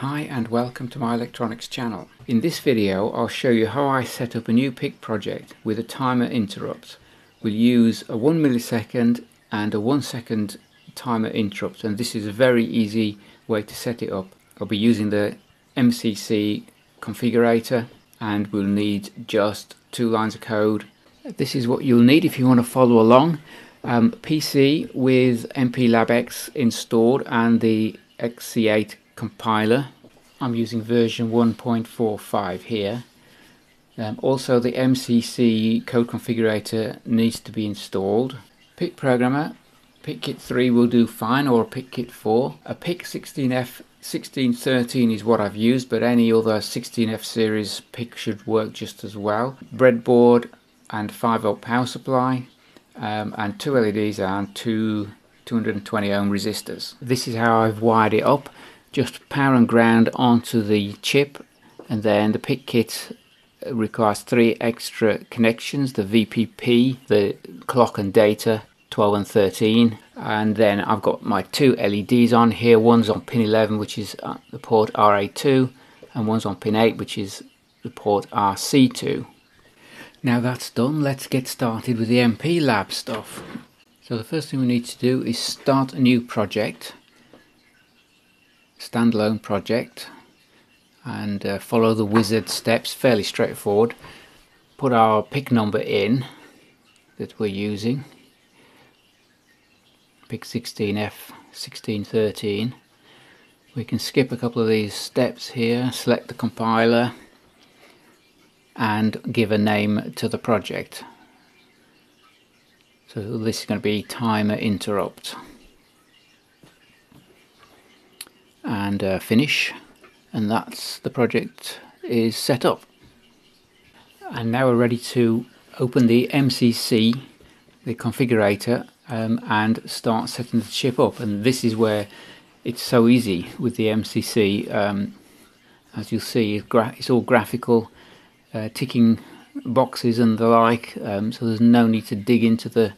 Hi and welcome to my electronics channel. In this video I'll show you how I set up a new PIC project with a timer interrupt. We'll use a 1 millisecond and a 1 second timer interrupt, and this is a very easy way to set it up. I'll be using the MCC configurator and we'll need just 2 lines of code. This is what you'll need if you want to follow along. PC with MPLAB X installed and the XC8 compiler. I'm using version 1.45 here. Also the MCC code configurator needs to be installed. PIC programmer, PICkit 3 will do fine, or PICkit 4. A PIC 16F1613 is what I've used, but any other 16F series PIC should work just as well. Breadboard and 5V power supply, and 2 LEDs and 2 220 ohm resistors. This is how I've wired it up. Just power and ground onto the chip, and then the PICkit requires 3 extra connections: the VPP, the clock and data 12 and 13, and then I've got my 2 LEDs on here. One's on pin 11, which is the port RA2, and one's on pin 8, which is the port RC2. Now that's done, let's get started with the MPLAB stuff. So the first thing we need to do is start a new project, standalone project, and follow the wizard steps. Fairly straightforward. Put our PIC number in that we're using, PIC 16F1613. We can skip a couple of these steps here, select the compiler and give a name to the project. So this is going to be timer interrupt. And finish, and that's the project is set up. And now we're ready to open the MCC, the configurator, and start setting the chip up. And this is where it's so easy with the MCC. As you'll see, it's all graphical, ticking boxes and the like, so there's no need to dig into the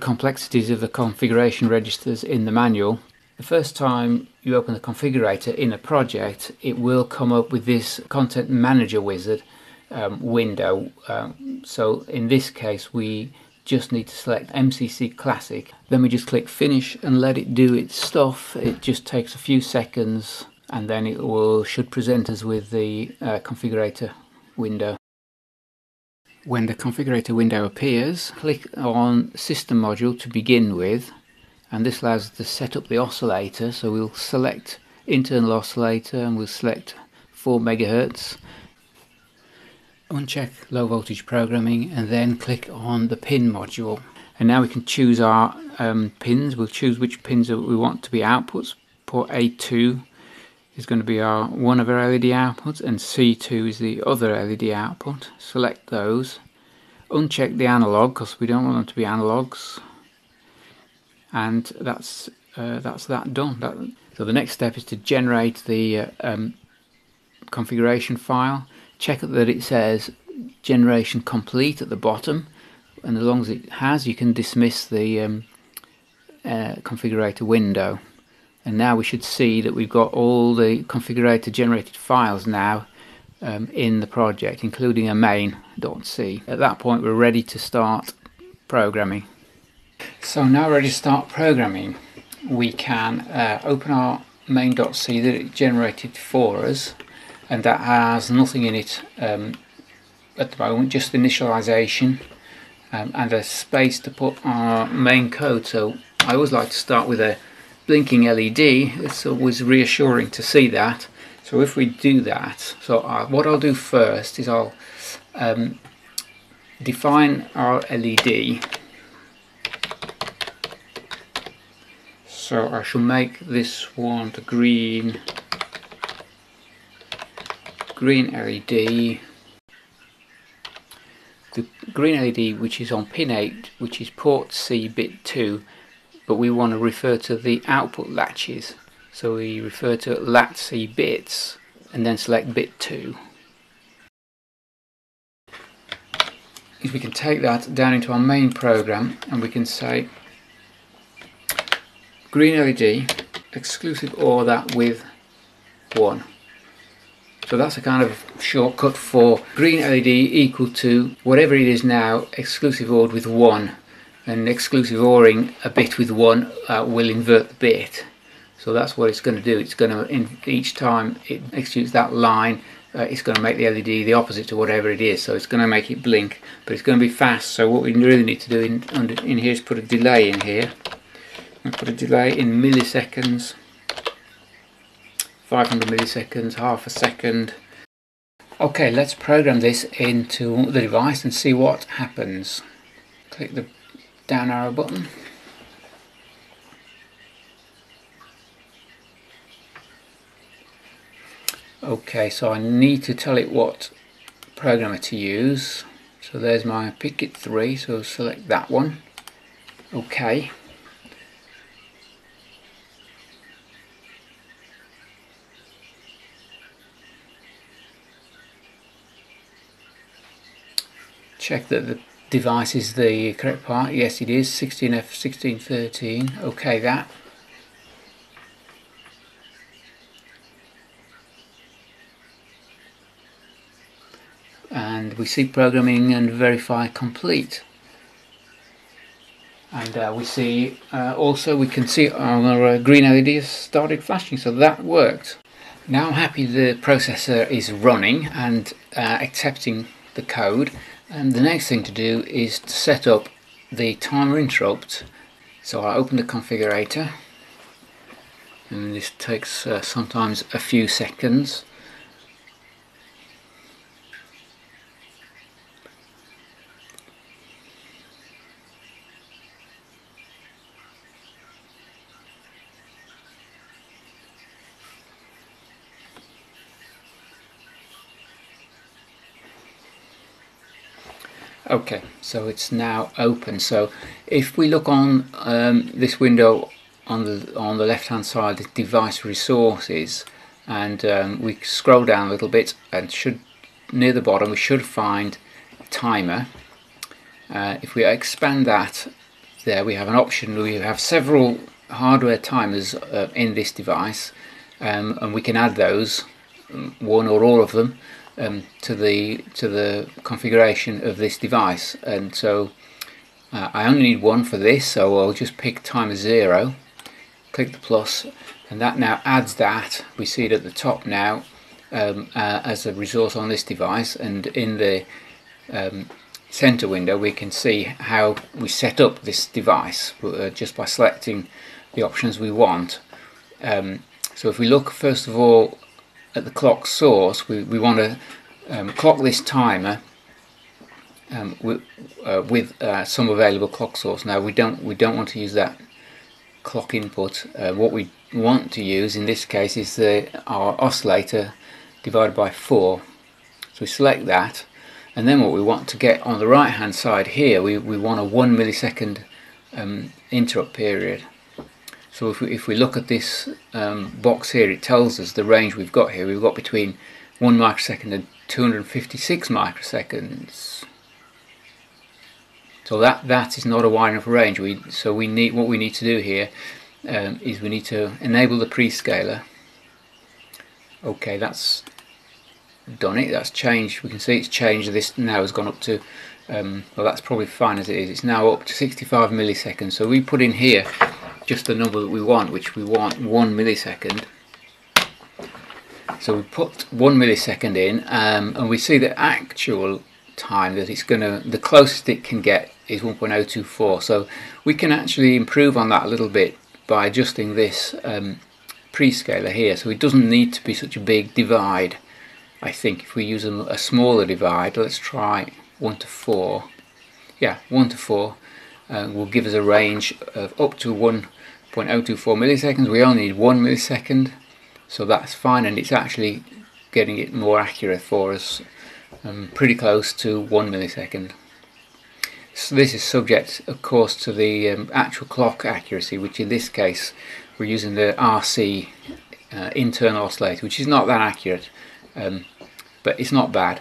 complexities of the configuration registers in the manual. The first time you open the configurator in a project, it will come up with this content manager wizard window. So in this case we just need to select MCC Classic, then we just click finish and let it do its stuff. It just takes a few seconds and then it should present us with the configurator window. When the configurator window appears, click on system module to begin with, and this allows us to set up the oscillator. So we'll select internal oscillator and we'll select 4 MHz. Uncheck low voltage programming and then click on the pin module, and now we can choose our pins. We'll choose which pins we want to be outputs. Port A2 is going to be our one of our LED outputs and C2 is the other LED output. Select those. Uncheck the analog because we don't want them to be analogs. And that's that done. So the next step is to generate the configuration file. Check that it says generation complete at the bottom, and as long as it has, you can dismiss the configurator window. And now we should see that we've got all the configurator generated files now in the project, including a main.c. At that point we're ready to start programming. So now ready to start programming, we can open our main.c that it generated for us, and that has nothing in it at the moment, just initialization and a space to put our main code. So I always like to start with a blinking LED. It's always reassuring to see that. So if we do that, so what I'll do first is I'll define our LED. So I shall make this one the green LED. The green LED, which is on pin 8, which is port C bit 2, but we want to refer to the output latches. So we refer to LATC bits and then select bit 2. If we can take that down into our main program and we can say green LED exclusive OR that with 1. So that's a kind of shortcut for green LED equal to whatever it is now, exclusive ORed with 1. And exclusive ORing a bit with 1 will invert the bit. So that's what it's going to do. It's going to, each time it executes that line, it's going to make the LED the opposite to whatever it is. So it's going to make it blink, but it's going to be fast. So what we really need to do in here is put a delay in here. I'm going to put a delay in milliseconds. 500 milliseconds, half a second. Okay, let's program this into the device and see what happens. Click the down arrow button. Okay, so I need to tell it what programmer to use. So there's my PICkit 3, so select that one. Okay. Check that the device is the correct part. Yes, it is 16F1613. Okay, that. And we see programming and verify complete. And we see also we can see our green LED has started flashing, so that worked. Now I'm happy the processor is running and accepting the code. And the next thing to do is to set up the timer interrupt. So I open the configurator, and this takes sometimes a few seconds. Okay, so it's now open. So if we look on this window on the left hand side, the device resources, and we scroll down a little bit, and should near the bottom we should find timer. If we expand that, there we have an option. We have several hardware timers in this device, and we can add those, one or all of them, to the configuration of this device. And so I only need one for this, so I'll just pick timer 0, click the plus, and that now adds that. We see it at the top now as a resource on this device, and in the center window we can see how we set up this device just by selecting the options we want. So if we look first of all at the clock source, we want to clock this timer with some available clock source. Now we don't want to use that clock input. What we want to use in this case is our oscillator divided by 4. So we select that, and then what we want to get on the right hand side here, we want a 1 millisecond interrupt period. So if we look at this box here, it tells us the range we've got here. We've got between 1 microsecond and 256 microseconds. So that is not a wide enough range. What we need to do here is we need to enable the prescaler. Okay, that's done it. That's changed. We can see it's changed. This now has gone up to, well, that's probably fine as it is. It's now up to 65 milliseconds. So we put in here just the number that we want, which we want 1 millisecond. So we put 1 millisecond in, and we see the actual time that it's gonna, the closest it can get is 1.024. So we can actually improve on that a little bit by adjusting this prescaler here. So it doesn't need to be such a big divide. I think if we use a smaller divide, let's try 1 to 4. Yeah, 1 to 4. Will give us a range of up to 1.024 milliseconds. We only need 1 millisecond, so that's fine, and it's actually getting it more accurate for us, pretty close to 1 millisecond. So this is subject, of course, to the actual clock accuracy, which in this case we're using the RC internal oscillator, which is not that accurate, but it's not bad.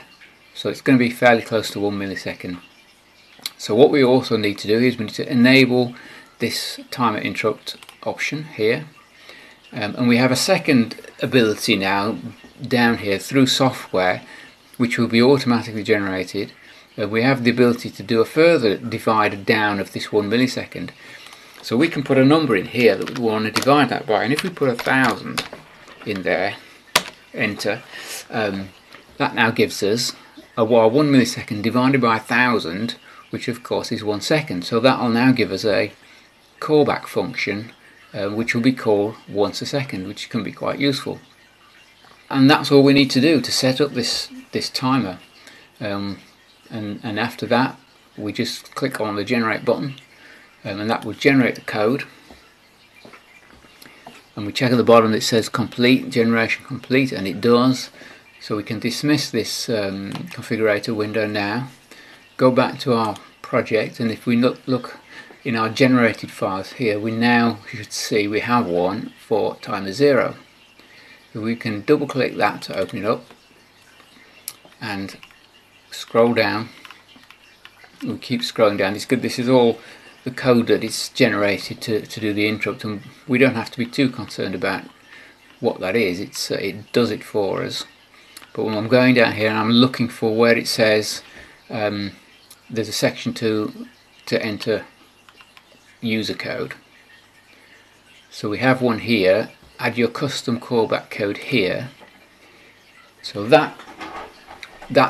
So it's going to be fairly close to 1 millisecond. So what we also need to do is we need to enable this timer interrupt option here, And we have a second ability now down here through software, which will be automatically generated. We have the ability to do a further divide down of this 1 millisecond. So we can put a number in here that we want to divide that by, and if we put 1,000 in there, enter, that now gives us a 1 millisecond divided by 1,000, which of course is 1 second. So that will now give us a callback function which will be called once a second, which can be quite useful. And that's all we need to do to set up this timer. And after that we just click on the generate button, and that will generate the code, and we check at the bottom it says complete, generation complete, and it does. So we can dismiss this configurator window now, go back to our project, and if we look in our generated files here, we now should see we have one for timer 0. So we can double click that to open it up and scroll down. We keep scrolling down. It's good, this is all the code that is generated to do the interrupt, and we don't have to be too concerned about what that is. It's it does it for us. But when I'm going down here and I'm looking for where it says there's a section to enter user code, so we have one here, add your custom callback code here. So that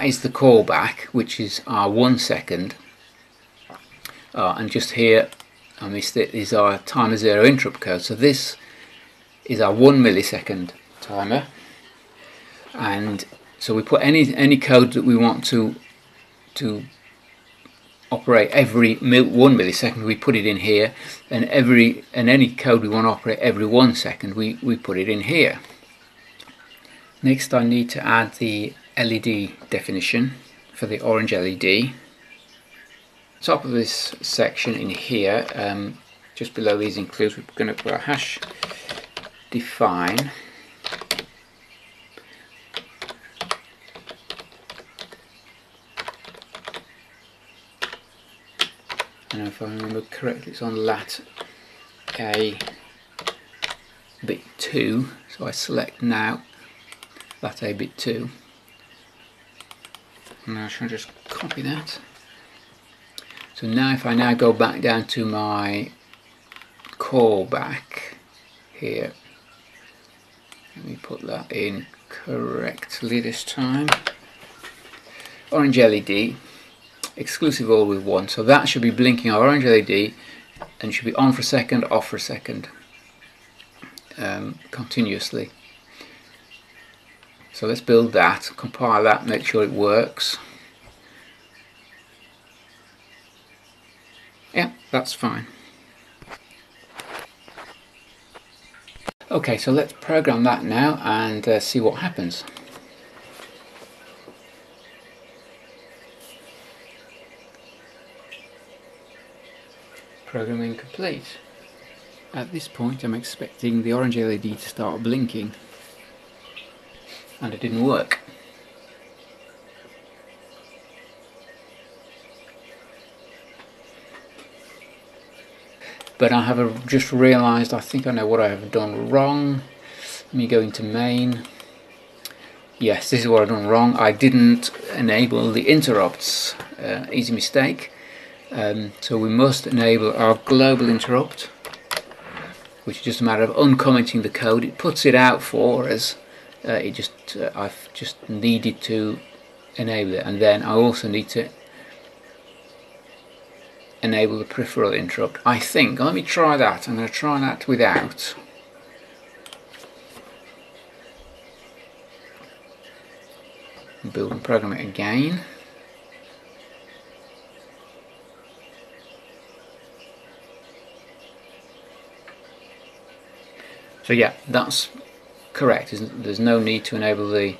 is the callback, which is our 1 second, and just here, I missed it, is our timer 0 interrupt code. So this is our 1 millisecond timer, and so we put any code that we want to operate every 1 millisecond, we put it in here, and any code we want to operate every 1 second, we put it in here. Next, I need to add the LED definition for the orange LED. Top of this section in here, just below these includes, we're going to put a hash define and if I remember correctly it's on LATA bit 2, so I select now LATA bit 2. Now I should just copy that. So now if I now go back down to my callback here, let me put that in correctly this time. Orange LED, exclusive all with 1, so that should be blinking our orange LED and should be on for a second, off for a second, continuously. So let's build that, compile that, make sure it works. Yeah, that's fine. Okay, so let's program that now and see what happens. Programming complete. At this point I'm expecting the orange LED to start blinking. And it didn't work. But I have just realised, I think I know what I have done wrong. Let me go into main. Yes, this is what I've done wrong. I didn't enable the interrupts. Easy mistake. So we must enable our global interrupt, which is just a matter of uncommenting the code. It puts it out for us. I've just needed to enable it, and then I also need to enable the peripheral interrupt, I think. Let me try that. I'm going to try that without. Build and program it again. So yeah, that's correct. There's no need to enable the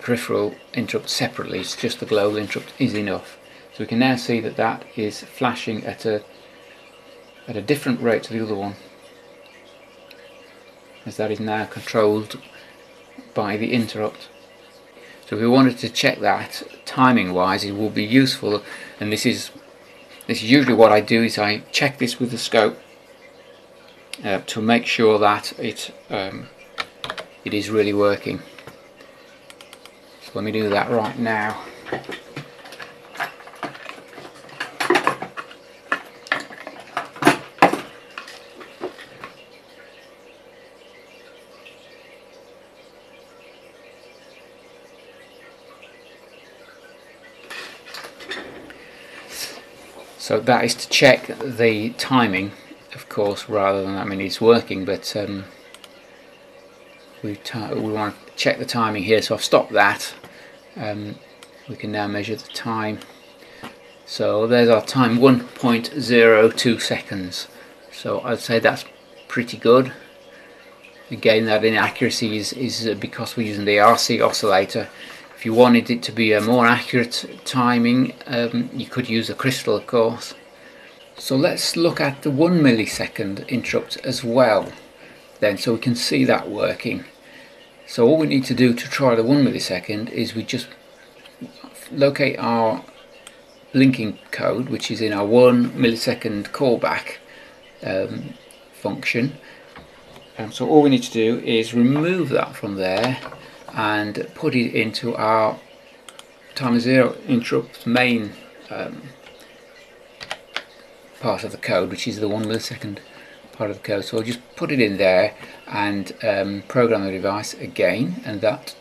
peripheral interrupt separately. It's just the global interrupt is enough. So we can now see that that is flashing at a different rate to the other one, as that is now controlled by the interrupt. So if we wanted to check that timing wise, it will be useful, and this is usually what I do, is I check this with the scope. to make sure that it is really working. So let me do that right now. So that is to check the timing, of course, rather than, I mean, it's working, but we want to check the timing here. So I've stopped that. We can now measure the time. So there's our time, 1.02 seconds. So I'd say that's pretty good. Again, that inaccuracy is because we're using the RC oscillator. If you wanted it to be a more accurate timing, you could use a crystal, of course. So let's look at the 1 millisecond interrupt as well then, so we can see that working. So all we need to do to try the 1 millisecond is we just locate our blinking code, which is in our 1 millisecond callback function. And so all we need to do is remove that from there and put it into our time zero interrupt main part of the code, which is the 1 millisecond part of the code. So I'll just put it in there and program the device again, and that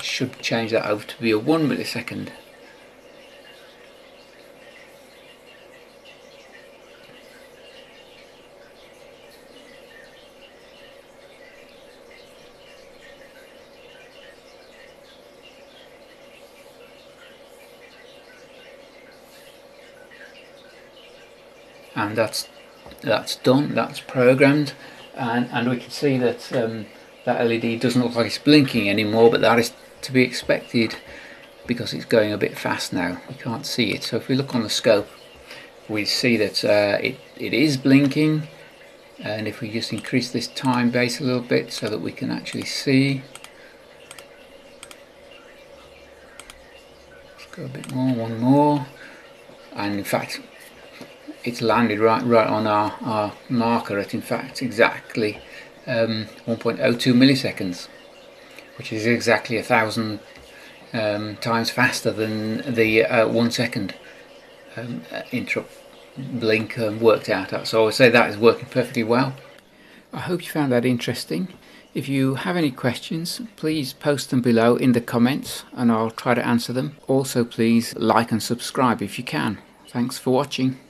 should change that over to be a 1 millisecond. And that's done, that's programmed, and we can see that that LED doesn't look like it's blinking anymore, but that is to be expected because it's going a bit fast now. We can't see it. So if we look on the scope, we see that it is blinking, and if we just increase this time base a little bit so that we can actually see. Let's go a bit more, one more, and in fact it's landed right on our marker at, in fact, exactly 1.02 milliseconds, which is exactly 1,000 times faster than the 1 second interrupt blink worked out at. So I would say that is working perfectly well. I hope you found that interesting. If you have any questions, please post them below in the comments and I'll try to answer them. Also, please like and subscribe if you can. Thanks for watching.